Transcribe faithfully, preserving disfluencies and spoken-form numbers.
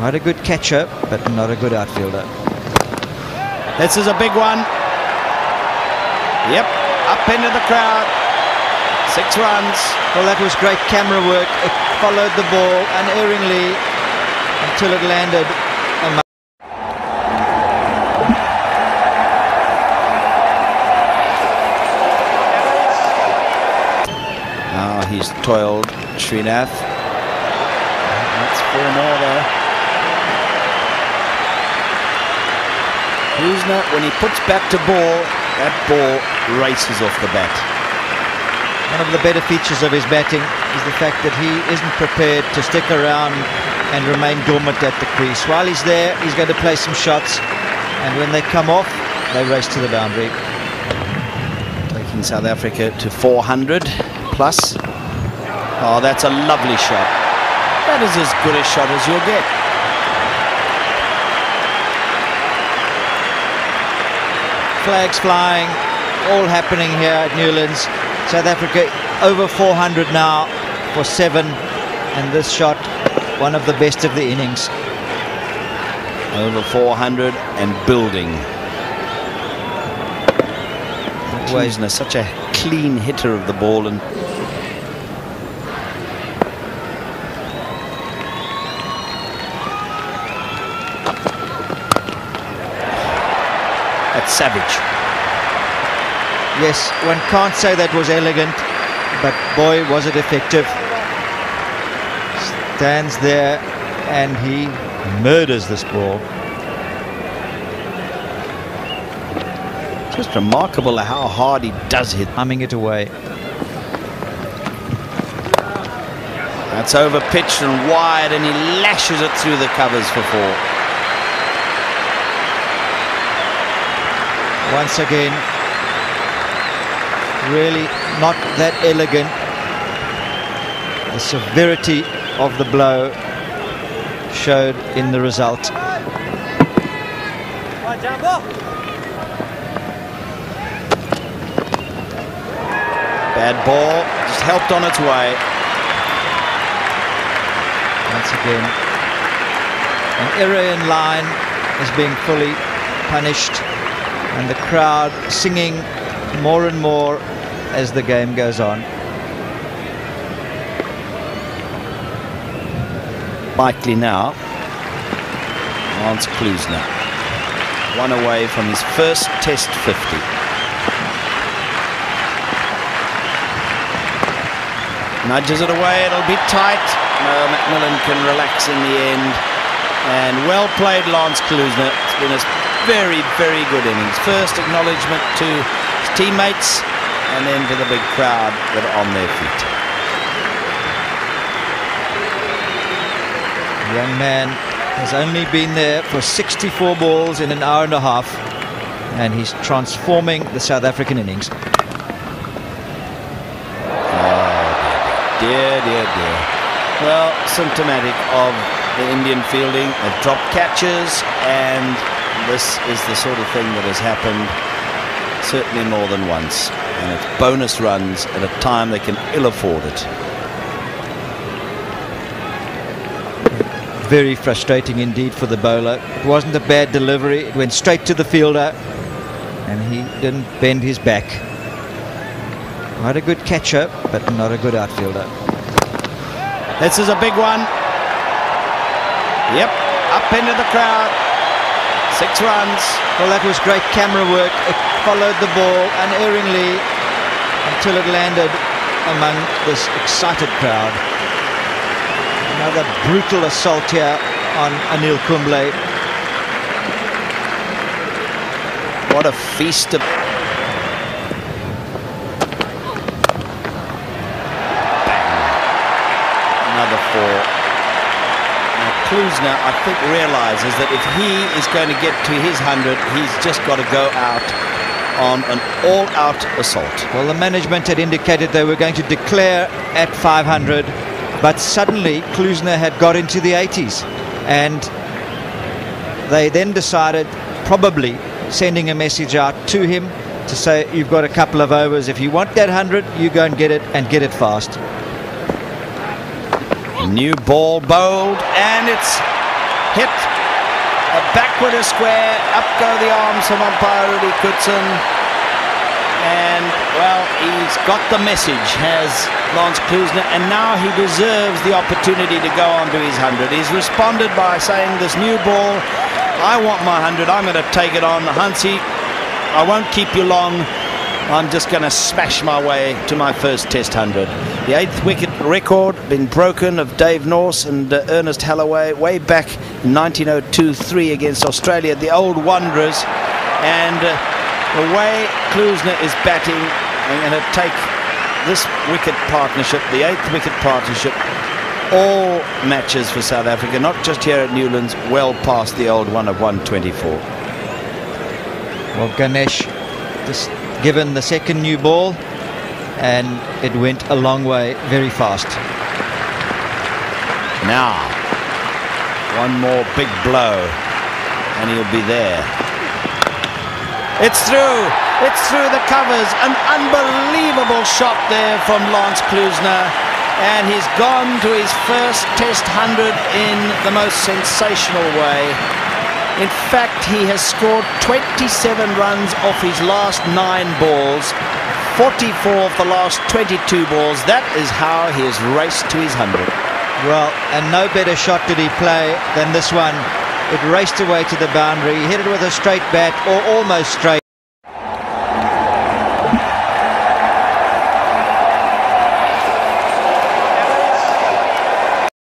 Not a good catcher, but not a good outfielder. This is a big one. Yep, up into the crowd. Six runs. Well, that was great camera work. It followed the ball unerringly until it landed. Now he's toiled Srinath. That's four more there. Klusener, when he puts back to ball, that ball races off the bat. One of the better features of his batting is the fact that he isn't prepared to stick around and remain dormant at the crease. While he's there, he's going to play some shots, and when they come off, they race to the boundary. Taking South Africa to four hundred. Plus. Oh, that's a lovely shot. That is as good a shot as you'll get. Flags flying, all happening here at Newlands. South Africa over four hundred now for seven, and this shot, one of the best of the innings. Over four hundred and building. Klusener is such a clean hitter of the ball, and that's savage. Yes, one can't say that was elegant, but boy was it effective. Stands there and he murders this ball. Just remarkable how hard he does hit. Humming it away. That's over pitched and wide, and he lashes it through the covers for four. Once again, really not that elegant. The severity of the blow showed in the result. Bad ball, just helped on its way. Once again, an error in line is being fully punished, and the crowd singing more and more as the game goes on. Likely now, Lance Klusener, one away from his first Test fifty. Nudges it away, it'll be tight. No, Macmillan can relax in the end. And well played, Lance Klusener. It's been a very, very good innings. First acknowledgement to his teammates, and then to the big crowd that are on their feet. The young man has only been there for sixty-four balls in an hour and a half, and he's transforming the South African innings. Dear, dear, dear. Well, symptomatic of the Indian fielding. They've dropped catches, and this is the sort of thing that has happened certainly more than once. And it's bonus runs at a time they can ill afford it. Very frustrating indeed for the bowler. It wasn't a bad delivery. It went straight to the fielder, and he didn't bend his back. Not a good catcher, but not a good outfielder. This is a big one. Yep, up into the crowd. Six runs. Well, that was great camera work. It followed the ball unerringly until it landed among this excited crowd. Another brutal assault here on Anil Kumble. What a feast of... Now Klusener, I think, realizes that if he is going to get to his hundred, he's just got to go out on an all-out assault. Well, the management had indicated they were going to declare at five hundred, but suddenly Klusener had got into the eighties, and they then decided, probably sending a message out to him to say, you've got a couple of overs. If you want that hundred, you go and get it, and get it fast. New ball bowled, and it's hit a backward a square, up go the arms of umpire Rudy Goodson, and well, he's got the message, has Lance Klusener, and now he deserves the opportunity to go on to his hundred. He's responded by saying, this new ball, I want my hundred, I'm going to take it on. Hansie, I won't keep you long, I'm just going to smash my way to my first test hundred. The eighth wicket record been broken of Dave Norse and uh, Ernest Holloway way back in nineteen oh two three against Australia, the old Wanderers, and uh, the way Klusener is batting, I'm going to take this wicket partnership, the eighth wicket partnership, all matches for South Africa, not just here at Newlands, well past the old one of one twenty-four. Well, Ganesh just given the second new ball, and it went a long way, very fast. Now, one more big blow, and he'll be there. It's through, it's through the covers. An unbelievable shot there from Lance Klusener, and he's gone to his first test hundred in the most sensational way. In fact, he has scored twenty-seven runs off his last nine balls, forty-four of the last twenty-two balls. That is how he has raced to his hundred. Well, and no better shot did he play than this one. It raced away to the boundary. He hit it with a straight bat, or almost straight.